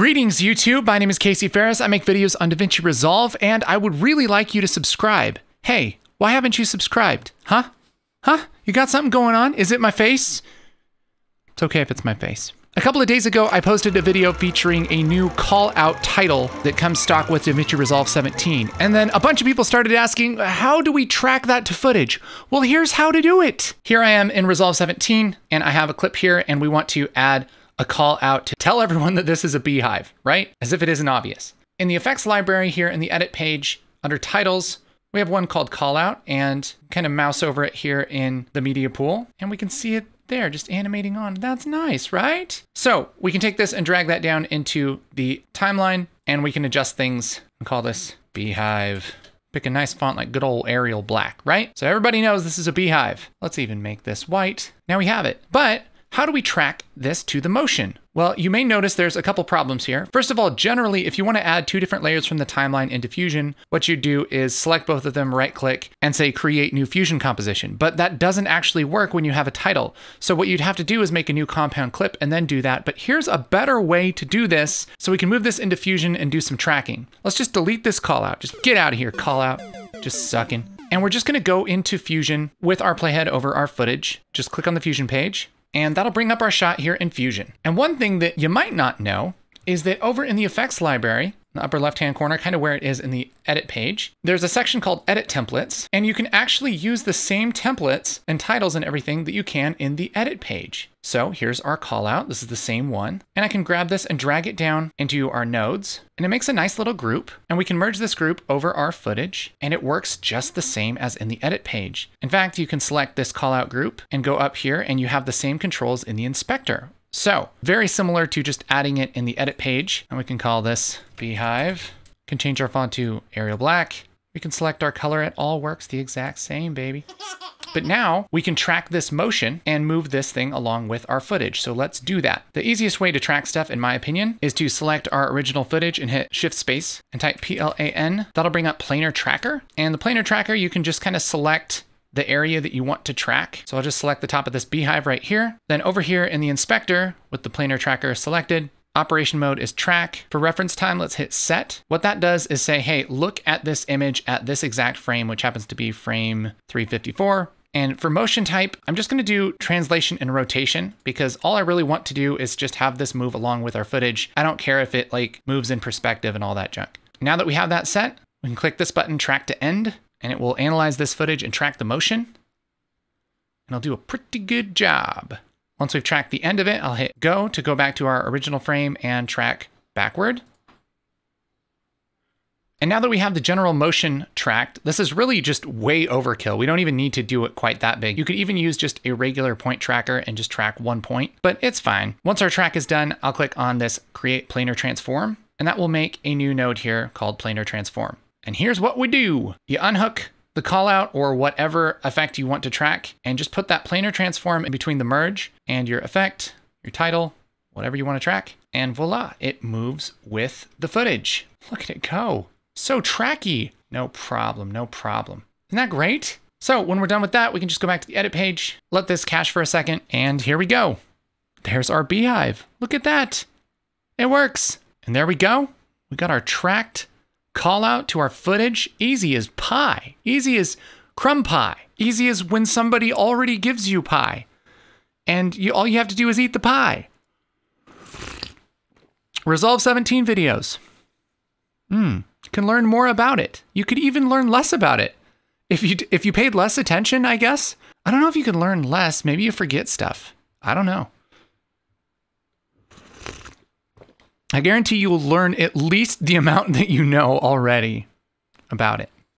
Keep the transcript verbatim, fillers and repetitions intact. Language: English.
Greetings, YouTube. My name is Casey Faris. I make videos on DaVinci Resolve, and I would really like you to subscribe. Hey, why haven't you subscribed? Huh? Huh? You got something going on? Is it my face? It's okay if it's my face. A couple of days ago, I posted a video featuring a new call-out title that comes stock with DaVinci Resolve seventeen. And then a bunch of people started asking, how do we track that to footage? Well, here's how to do it. Here I am in Resolve seventeen, and I have a clip here, and we want to add a call out to tell everyone that this is a beehive, right? As if it isn't obvious. In the effects library here in the edit page under titles, we have one called call out, and kind of mouse over it here in the media pool, and we can see it there just animating on. That's nice, right? So we can take this and drag that down into the timeline, and we can adjust things and call this beehive. Pick a nice font like good old Arial Black, right? So everybody knows this is a beehive. Let's even make this white. Now we have it. But how do we track this to the motion? Well, you may notice there's a couple problems here. First of all, generally, if you want to add two different layers from the timeline into Fusion, what you do is select both of them, right click, and say create new Fusion composition. But that doesn't actually work when you have a title. So what you'd have to do is make a new compound clip and then do that. But here's a better way to do this, so we can move this into Fusion and do some tracking. Let's just delete this call out. Just get out of here, call out. Just sucking. And we're just going to go into Fusion with our playhead over our footage. Just click on the Fusion page. And that'll bring up our shot here in Fusion. And one thing that you might not know is that over in the effects library, in the upper left-hand corner, kind of where it is in the edit page, there's a section called edit templates, and you can actually use the same templates and titles and everything that you can in the edit page. So here's our call out. This is the same one. And I can grab this and drag it down into our nodes, and it makes a nice little group, and we can merge this group over our footage, and it works just the same as in the edit page. In fact, you can select this call out group and go up here, and you have the same controls in the inspector. So very similar to just adding it in the edit page, and we can call this beehive. We can change our font to Arial Black. We can select our color. It all works the exact same, baby. But now we can track this motion and move this thing along with our footage. So let's do that. The easiest way to track stuff, in my opinion, is to select our original footage and hit shift space and type P L A N. That'll bring up planar tracker. And the planar tracker, you can just kind of select the area that you want to track. So I'll just select the top of this beehive right here. Then over here in the inspector with the planar tracker selected, operation mode is track. For reference time, let's hit set. What that does is say, hey, look at this image at this exact frame, which happens to be frame three fifty-four. And for motion type, I'm just going to do translation and rotation, because all I really want to do is just have this move along with our footage. I don't care if it like moves in perspective and all that junk. Now that we have that set, we can click this button, track to end, and it will analyze this footage and track the motion. And I'll do a pretty good job. Once we've tracked the end of it, I'll hit go to go back to our original frame and track backward. And now that we have the general motion tracked, this is really just way overkill. We don't even need to do it quite that big. You could even use just a regular point tracker and just track one point, but it's fine. Once our track is done, I'll click on this create planar transform, and that will make a new node here called planar transform. And here's what we do. You unhook the call out or whatever effect you want to track, and just put that planar transform in between the merge and your effect, your title, whatever you want to track. And voila, it moves with the footage. Look at it go. So tracky. No problem, no problem. Isn't that great? So when we're done with that, we can just go back to the edit page, let this cache for a second, and here we go. There's our beehive. Look at that. It works. And there we go. We got our tracked call out to our footage, easy as pie, easy as crumb pie, easy as when somebody already gives you pie, and you, all you have to do is eat the pie. Resolve seventeen videos. Mm, you can learn more about it. You could even learn less about it. If you, if you paid less attention, I guess. I don't know if you can learn less. Maybe you forget stuff. I don't know. I guarantee you will learn at least the amount that you know already about it.